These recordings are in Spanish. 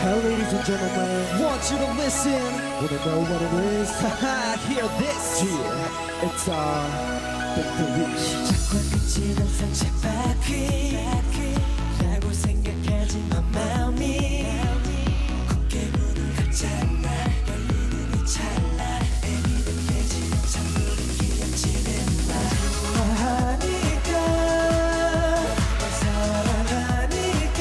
Hello, ladies and gentlemen, want you to listen. Wanna know what it is? Haha, hear this. Yeah, it's the Billiv. 자꾸 끝이 항상 재빠기. 라고 생각하지 마, 마음이. 굳게 문을 닫잖아. 열리는 이 찰나. 애기도 깨지는 찬물은 기억지는 마. 좋아하니까. 널 사랑하니까.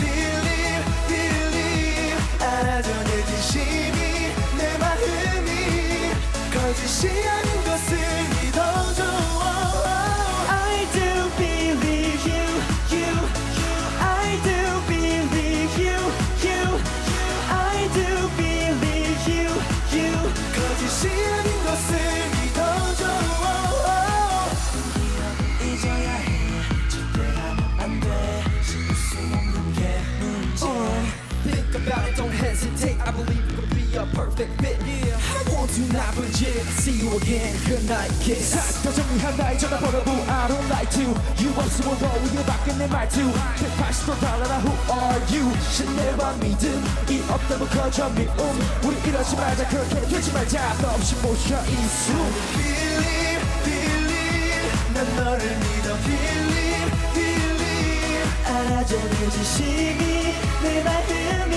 Believe, believe. 알아줘 내 진심이 내 마음이 거짓이 아닌 것을 믿어줘. I do believe you, you, you. I do believe you, you, you. I do believe you, you. 거짓이 아닌 것을 믿어줘. 기억을 잊어야 해. 절대 하면 안 돼. Think about it, don't hesitate. I believe it could be a perfect fit. Yeah. I want you now, legit. See you again. Good night, kiss. 정리한 나의 전화번호부. I don't like to. You 없으면 뭐예요? 밖에 내 말투. 180도 달라라. Who are you? 신뢰와 믿음. 이 없다면 거저 미움. 우리 이러지 말자. 그렇게 되지 말자. 너 없이 모셔 이수. Believe, believe. 난 너를 믿어. Believe, believe. 알아줘 내 진심이 내 마음이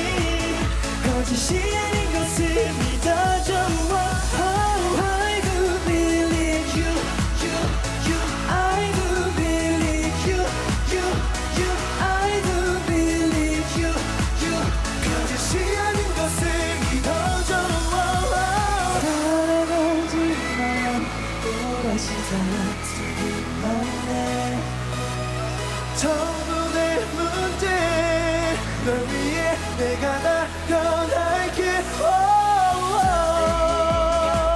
거짓이 아닌 것을 믿어줘. Oh, I do believe you, you, you. I do believe you, you, you. I do believe you, you. 거짓이 아닌 것을 믿어줘. 사랑하지만 또 다시 사랑하지 않네. 전부 내 문제. 널 위해 내가 다 변할게.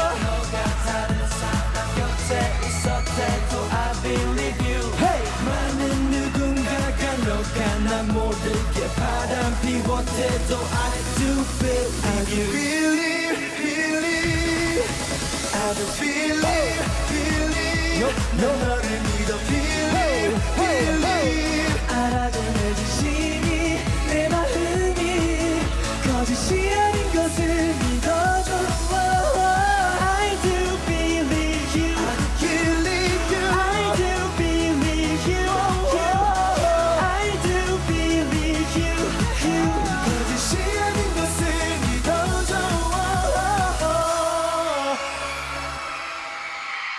너가 다른 사람 곁에 있었대도 I believe you. 많은 누군가가 너가 나 모르게 바람 피웠대도 I do believe you. I do believe, believe. 너 너를 믿어 believe, believe. 알아줘 내 진심